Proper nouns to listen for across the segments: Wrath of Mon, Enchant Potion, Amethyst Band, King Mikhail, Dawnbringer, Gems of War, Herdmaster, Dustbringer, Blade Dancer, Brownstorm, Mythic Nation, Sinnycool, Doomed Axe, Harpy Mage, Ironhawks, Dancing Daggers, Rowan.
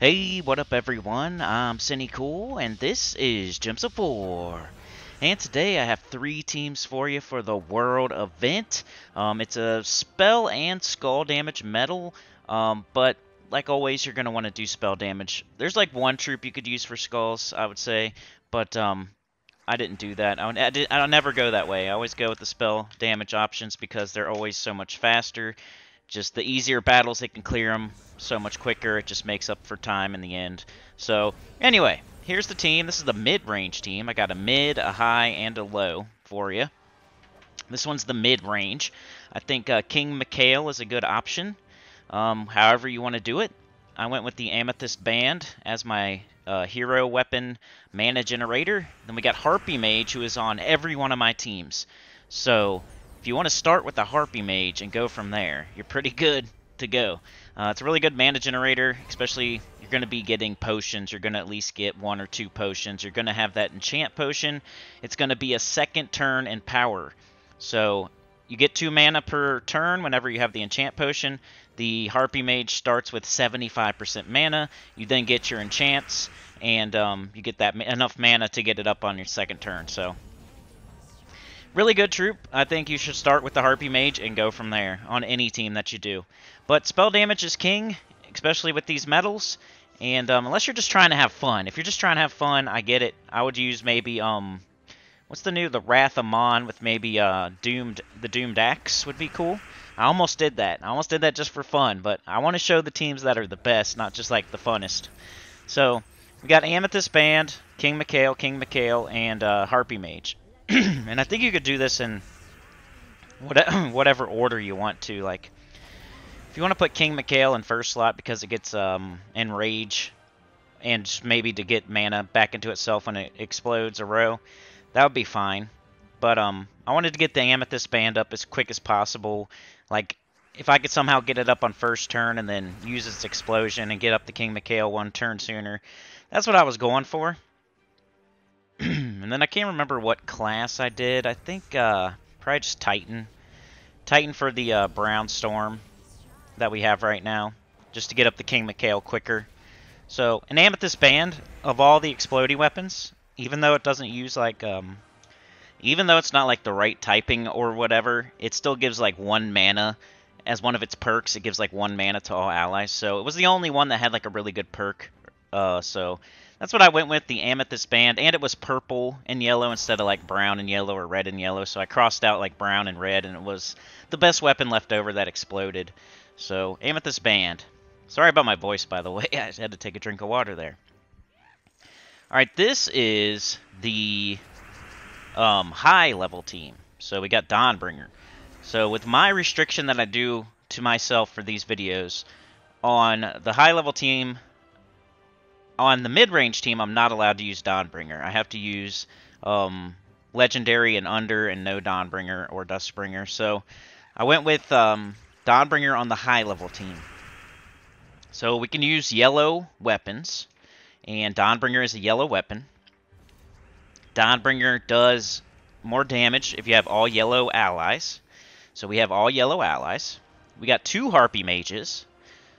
Hey, what up everyone? I'm Sinnycool, and this is Gems of War. And today I have three teams for you for the World event. It's a spell and skull damage medal, but like always, you're going to want to do spell damage. There's like one troop you could use for skulls, I would say, but I didn't do that. I'll never go that way. I always go with the spell damage options because they're always so much faster. Just the easier battles, they can clear them so much quicker. It just makes up for time in the end. So, anyway, here's the team. This is the mid-range team. I got a mid, a high, and a low for you. This one's the mid-range. I think King Mikhail is a good option, however you want to do it. I went with the Amethyst Band as my hero weapon mana generator. Then we got Harpy Mage, who is on every one of my teams. So, if you want to start with the Harpy Mage and go from there, you're pretty good to go. It's a really good mana generator, especially you're going to be getting potions. You're going to at least get one or two potions. You're going to have that Enchant Potion. It's going to be a second turn in power. So you get 2 mana per turn whenever you have the Enchant Potion. The Harpy Mage starts with 75% mana. You then get your enchants, and you get that enough mana to get it up on your second turn. So, really good troop. I think you should start with the Harpy Mage and go from there on any team that you do. But spell damage is king, especially with these medals. And unless you're just trying to have fun. If you're just trying to have fun, I get it. I would use maybe, what's the new? The Wrath of Mon with maybe the Doomed Axe would be cool. I almost did that. I almost did that just for fun. But I want to show the teams that are the best, not just like the funnest. So, we got Amethyst Band, King Mikhail, and Harpy Mage. And I think you could do this in whatever order you want to. Like, if you want to put King Mikhail in first slot because it gets enrage, and maybe to get mana back into itself when it explodes a row, that would be fine. But I wanted to get the Amethyst Band up as quick as possible. Like, if I could somehow get it up on first turn and then use its explosion and get up the King Mikhail one turn sooner, that's what I was going for. And then I can't remember what class I did. I think probably just Titan. Titan for the Brownstorm that we have right now, just to get up the King Mikhail quicker. So an Amethyst Band of all the explodey weapons, even though it doesn't use like, even though it's not like the right typing or whatever, it still gives like 1 mana as one of its perks. It gives like 1 mana to all allies. So it was the only one that had like a really good perk. So that's what I went with, the Amethyst Band, and it was purple and yellow instead of like brown and yellow or red and yellow, so I crossed out like brown and red, and it was the best weapon left over that exploded. So Amethyst Band. Sorry about my voice, by the way. I just had to take a drink of water there. Alright, this is the high level team. So we got Dawnbringer. So with my restriction that I do to myself for these videos, on the high level team, on the mid-range team, I'm not allowed to use Dawnbringer. I have to use Legendary and Under and no Dawnbringer or Dustbringer. So I went with Dawnbringer on the high-level team. So we can use yellow weapons, and Dawnbringer is a yellow weapon. Dawnbringer does more damage if you have all yellow allies. So we have all yellow allies. We got 2 Harpy Mages,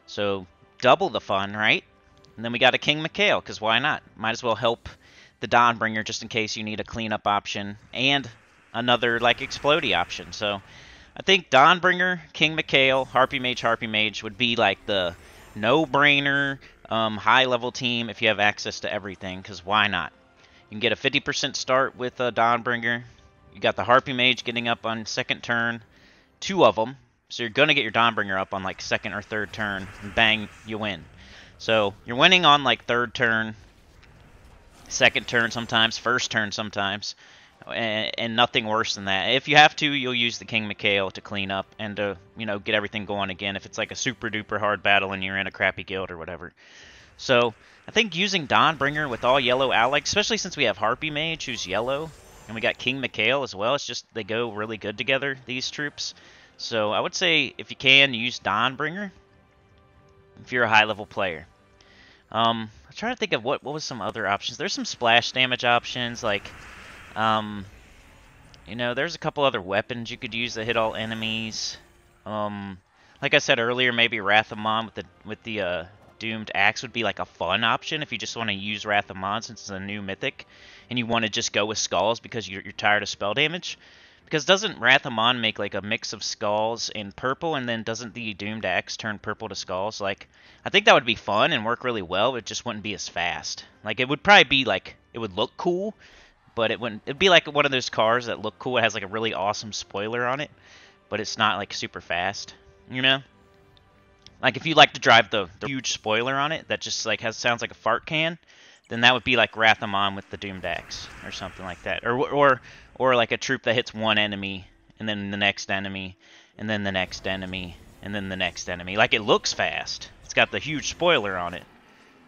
so double the fun, right? And then we got a King Mikhail, because why not? Might as well help the Dawnbringer just in case you need a cleanup option and another, like, explodey option. So I think Dawnbringer, King Mikhail, Harpy Mage would be, like, the no-brainer high-level team if you have access to everything, because why not? You can get a 50% start with a Dawnbringer. You got the Harpy Mage getting up on second turn, 2 of them. So you're going to get your Dawnbringer up on, like, second or third turn, and bang, you win. So, you're winning on, like, third turn, second turn sometimes, first turn sometimes, and nothing worse than that. If you have to, you'll use the King Mikhail to clean up and to, you know, get everything going again if it's, like, a super-duper hard battle and you're in a crappy guild or whatever. So, I think using Dawnbringer with all yellow allies, especially since we have Harpy Mage, who's yellow, and we got King Mikhail as well, it's just they go really good together, these troops. So, I would say, if you can, use Dawnbringer if you're a high-level player. I'm trying to think of what was some other options. There's some splash damage options, like, you know, there's a couple other weapons you could use to hit all enemies. Like I said earlier, maybe Wrath of Mon with the Doomed Axe would be like a fun option if you just want to use Wrath of Mon since it's a new mythic and you want to just go with Skulls because you're tired of spell damage. Because doesn't Wrath of Mon make like a mix of Skulls and purple, and then doesn't the Doomed Axe turn purple to Skulls? Like, I think that would be fun and work really well, but it just wouldn't be as fast. Like, it would probably be like, it would look cool, but it wouldn't, it'd be like one of those cars that look cool, it has like a really awesome spoiler on it, but it's not like super fast, you know? Like, if you like to drive the huge spoiler on it that just like has, sounds like a fart can, then that would be like Wrath of Mon with the Doomed Axe or something like that. Or like a troop that hits one enemy, and then the next enemy, and then the next enemy, and then the next enemy. Like, it looks fast. It's got the huge spoiler on it.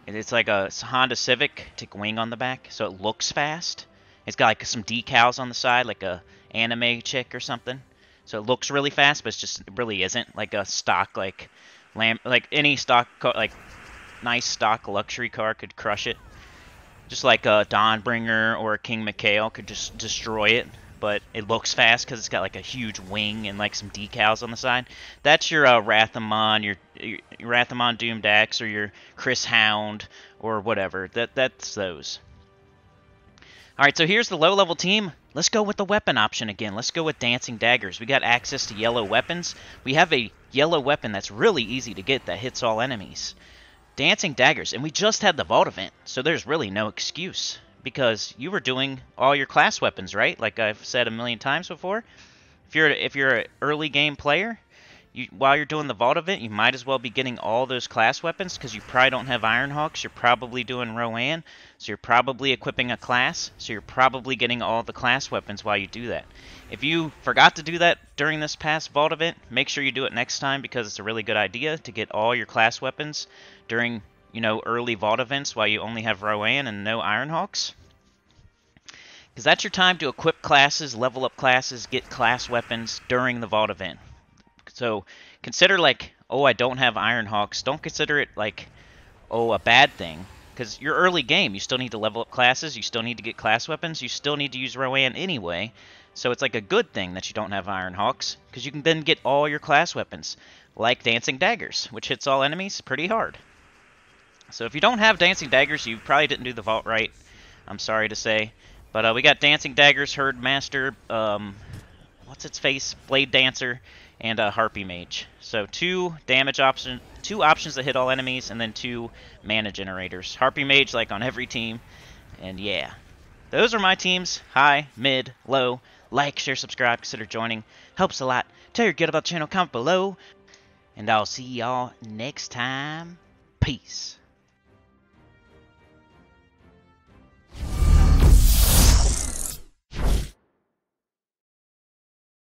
It's like a Honda Civic, tick wing on the back, so it looks fast. It's got like some decals on the side, like a anime chick or something. So it looks really fast, but it's just, it really isn't. Like a stock, like any stock, like nice stock luxury car could crush it. Just like a Dawnbringer or a King Mikhail could just destroy it, but it looks fast because it's got like a huge wing and like some decals on the side. That's your Wrath of Mon, your Wrath of Mon Doomed Axe, or your Chris Hound, or whatever. That's those. Alright, so here's the low-level team. Let's go with the weapon option again. Let's go with Dancing Daggers. We got access to yellow weapons. We have a yellow weapon that's really easy to get that hits all enemies. Dancing Daggers, and we just had the vault event, so there's really no excuse, because you were doing all your class weapons, right? Like I've said a million times before, if you're an early game player, while you're doing the vault event, you might as well be getting all those class weapons, because you probably don't have Ironhawks, you're probably doing Rowan, so you're probably equipping a class, so you're probably getting all the class weapons while you do that. If you forgot to do that during this past vault event, make sure you do it next time, because it's a really good idea to get all your class weapons during, you know, early vault events while you only have Rowan and no Ironhawks. Because that's your time to equip classes, level up classes, get class weapons during the vault event. So consider like, oh, I don't have Ironhawks. Don't consider it like, oh, a bad thing. Because your early game, you still need to level up classes, you still need to get class weapons, you still need to use Rowan anyway. So it's like a good thing that you don't have Ironhawks, because you can then get all your class weapons, like Dancing Daggers, which hits all enemies pretty hard. So if you don't have Dancing Daggers, you probably didn't do the vault right, I'm sorry to say. But we got Dancing Daggers, Herdmaster, what's-its-face, Blade Dancer, and a Harpy Mage. So two damage options, two options that hit all enemies, and then two mana generators. Harpy Mage, like, on every team, and yeah. Those are my teams, high, mid, low. Like, share, subscribe, consider joining. Helps a lot. Tell your good about the channel, comment below. And I'll see y'all next time. Peace.